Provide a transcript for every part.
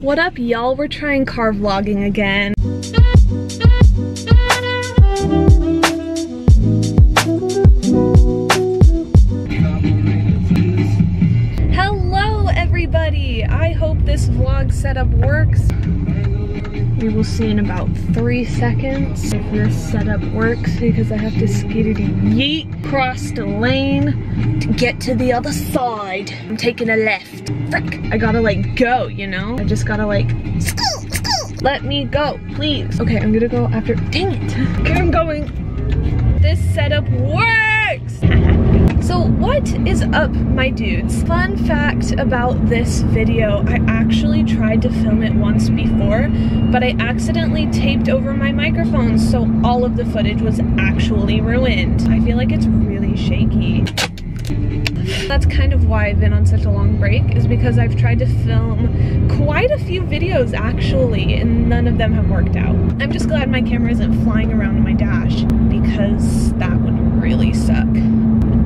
What up, y'all? We're trying car vlogging again. Hello, everybody. I hope this vlog setup works. We will see in about 3 seconds if this setup works, because I have to skidity-yeet across the lane to get to the other side. I'm taking a left. Frick! I gotta, like, go, you know? I just gotta, like, let me go, please. Okay, I'm gonna go after- dang it! Okay, I'm going. This setup works! So what is up, my dudes? Fun fact about this video, I actually tried to film it once before, but I accidentally taped over my microphone, so all of the footage was actually ruined. I feel like it's really shaky. That's kind of why I've been on such a long break, is because I've tried to film quite a few videos actually, and none of them have worked out. I'm just glad my camera isn't flying around in my dash, because that would really suck.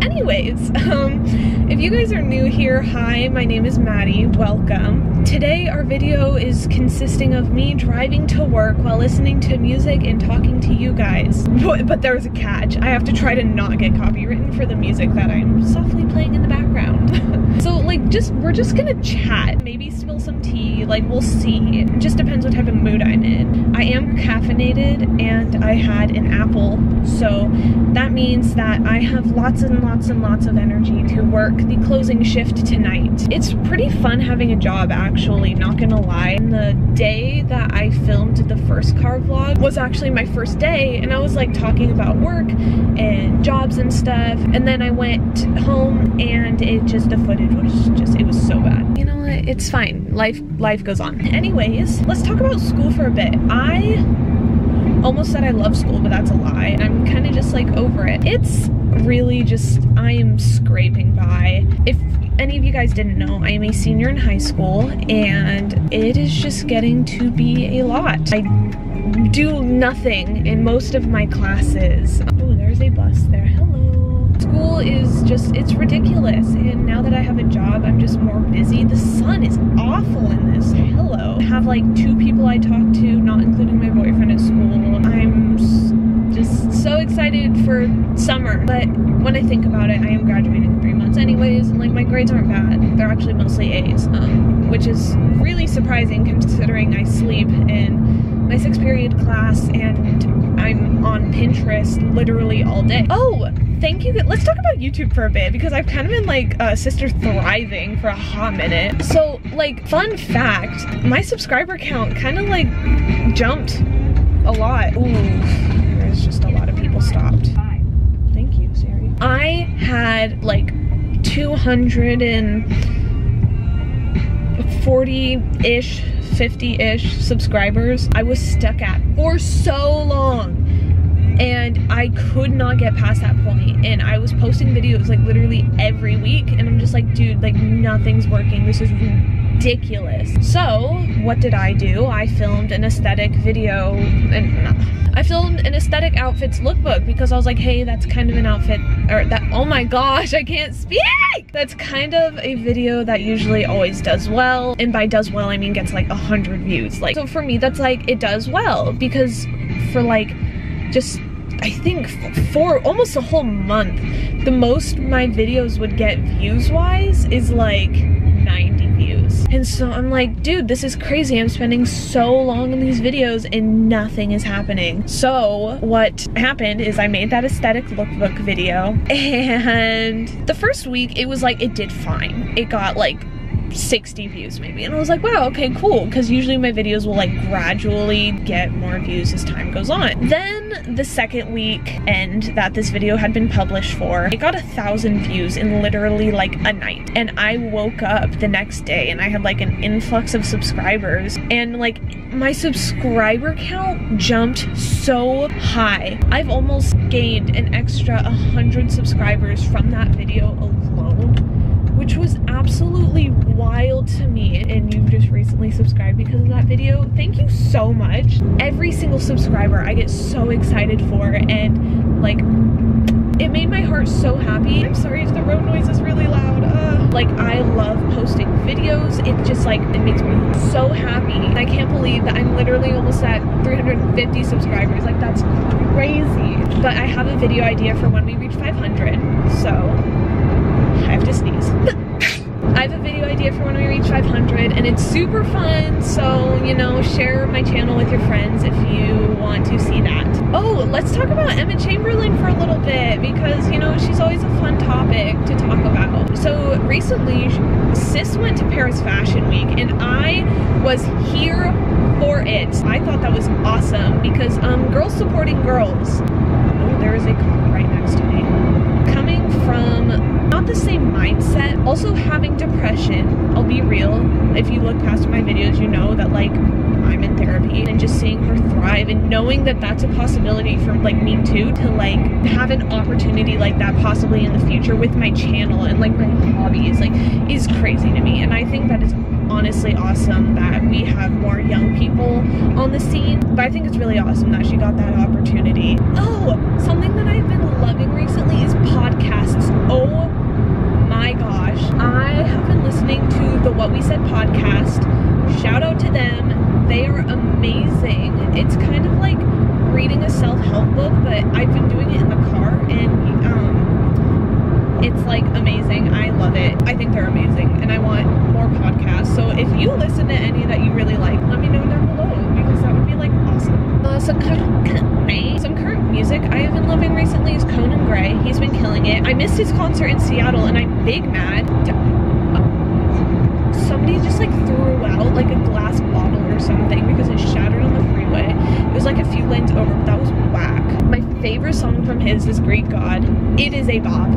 Anyways, if you guys are new here, hi, my name is Maddie, welcome. Today our video is consisting of me driving to work while listening to music and talking to you guys. But there's a catch, I have to try to not get copywritten for the music that I'm softly playing in the background. So like, we're just gonna chat, maybe spill some tea, like we'll see. It just depends what type of mood I'm in. I am caffeinated and I had an apple, so that means that I have lots and lots of energy to work the closing shift tonight. It's pretty fun having a job, actually, not gonna lie. The day that I filmed the first car vlog was actually my first day, and I was like talking about work and jobs and stuff, and then I went home and it just, the footage was just, it was so bad. You know what, it's fine, life goes on. Anyways, let's talk about school for a bit. I almost said I love school, but that's a lie, and I'm kind of just like over it. It's really just, I am scraping by. If any of you guys didn't know, I am a senior in high school, and it is just getting to be a lot. I do nothing in most of my classes. Oh, there's a bus there. Hello. School is just, it's ridiculous, and now that I have a job, I'm just more busy. The sun is awful in this. Hello. I have like 2 people I talk to, not including my boyfriend at school. I'm just so excited for summer, but when I think about it, I am graduating in 3 months anyways, and like my grades aren't bad, they're actually mostly A's, which is really surprising considering I sleep in my 6th period class and I'm on Pinterest literally all day. Oh, thank you. Let's talk about YouTube for a bit, because I've kind of been like sister thriving for a hot minute. So like, fun fact, my subscriber count kind of like jumped a lot. Ooh. Just a lot of people stopped. Thank you, Siri. I had like 240-ish, 50-ish subscribers I was stuck at for so long, and I could not get past that point, and I was posting videos like literally every week, and I'm just like, dude, like nothing's working, this is ridiculous. So what did I do? I filmed an aesthetic video, and I filmed an aesthetic outfits lookbook, because I was like, hey, that's kind of an outfit, or that, oh my gosh, I can't speak! That's kind of a video that usually always does well, and by does well I mean gets like 100 views. Like, so for me that's like, it does well, because for like, just I think for almost a whole month, the most my videos would get views wise is like 90 views. And so I'm like, dude, this is crazy. I'm spending so long in these videos and nothing is happening. So what happened is I made that aesthetic lookbook video, and the first week it was like, it did fine. It got like 60 views maybe, and I was like, wow, okay, cool, because usually my videos will like gradually get more views as time goes on. Then the second weekend that this video had been published for, it got 1,000 views in literally like a night, and I woke up the next day and I had like an influx of subscribers, and like my subscriber count jumped so high. I've almost gained an extra 100 subscribers from that video alone, which was absolutely wild to me. And you just recently subscribed because of that video, thank you so much. Every single subscriber I get so excited for, and like, It made my heart so happy. I'm sorry if the road noise is really loud. Like, I love posting videos. It just, like, it makes me so happy. And I can't believe that I'm literally almost at 350 subscribers. Like, that's crazy. But I have a video idea for when we reach 500. So, I have to sneeze. I have a video idea for when we reach 500, and it's super fun, so, you know, share my channel with your friends if you want to see that. Oh, let's talk about Emma Chamberlain for a little bit, because, you know, she's always a fun topic to talk about. So recently, Sis went to Paris Fashion Week, and I was here for it. I thought that was awesome, because girls supporting girls. Oh, there is a car right next to me. Coming from not the same mindset, also having depression. I'll be real, if you look past my videos, you know that, like, I'm in therapy, and just seeing her thrive and knowing that that's a possibility for, like, me too, to, like, have an opportunity like that possibly in the future with my channel and, like, my hobbies, like, is crazy to me. And I think that is honestly awesome that we have more young people on the scene, but I think it's really awesome that she got that opportunity. Oh, something that I've been loving recently is podcasts. Oh my gosh, I have been listening to the What We Said podcast. Shout out to them, they are amazing. It's kind of like reading a self-help book, but I've been doing it in the car, and it's, like, amazing. I love it. I think they're amazing, and I want more podcasts. So if you listen to any that you really like, let me know down below, because that would be, like, awesome. Some current music I have been loving recently is Conan Gray. He's been killing it. I missed his concert in Seattle, and I'm big mad. Somebody just, like, threw out, like, a glass bottle or something because it shattered on the freeway. It was, like, a few lanes over, but that was whack. My favorite song from his is Greek God. It is a bop.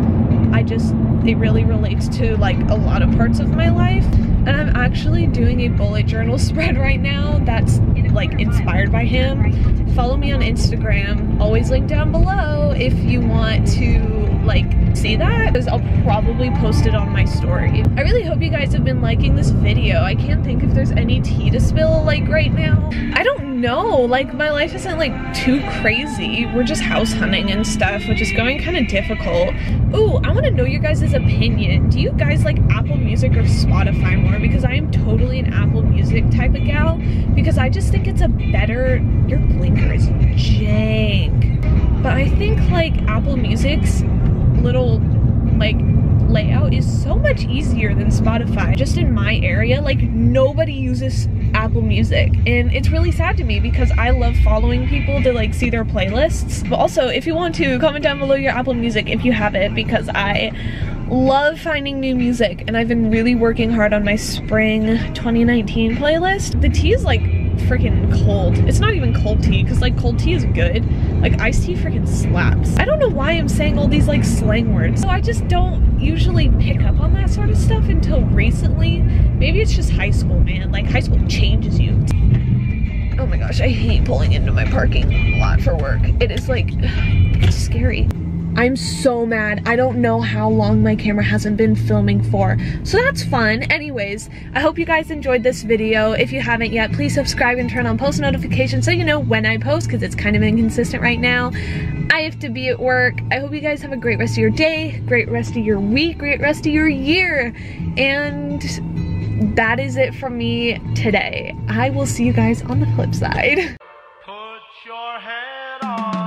It really relates to, like, a lot of parts of my life. And I'm actually doing a bullet journal spread right now that's, like, inspired by him. Follow me on Instagram, always linked down below if you want to, like, see that, because I'll probably post it on my story. I really hope you guys have been liking this video. I can't think if there's any tea to spill, like, right now. I don't know, like, my life isn't, like, too crazy. We're just house hunting and stuff, which is going kind of difficult. Ooh, I want to know your guys' opinion. Do you guys like Apple Music or Spotify more? Because I am totally an Apple Music type of gal, because I just think it's a better... Your blinker is jank. But I think, like, Apple Music's little, like, layout is so much easier than Spotify. Just in my area, like, nobody uses Apple Music, and it's really sad to me because I love following people to, like, see their playlists. But also, if you want to, comment down below your Apple Music if you have it, because I love finding new music, and I've been really working hard on my spring 2019 playlist. The tea is, like, freaking cold. It's not even cold tea, because, like, cold tea is good. Like, iced tea freaking slaps. I don't know why I'm saying all these, like, slang words. So I just don't usually pick up on that sort of stuff until recently. Maybe it's just high school, man. Like, high school changes you. Oh my gosh, I hate pulling into my parking lot for work. It is, like, it's scary. I'm so mad. I don't know how long my camera hasn't been filming for. So that's fun. Anyways, I hope you guys enjoyed this video. If you haven't yet, please subscribe and turn on post notifications so you know when I post, because it's kind of inconsistent right now. I have to be at work. I hope you guys have a great rest of your day, great rest of your week, great rest of your year. And that is it from me today. I will see you guys on the flip side. Put your head on.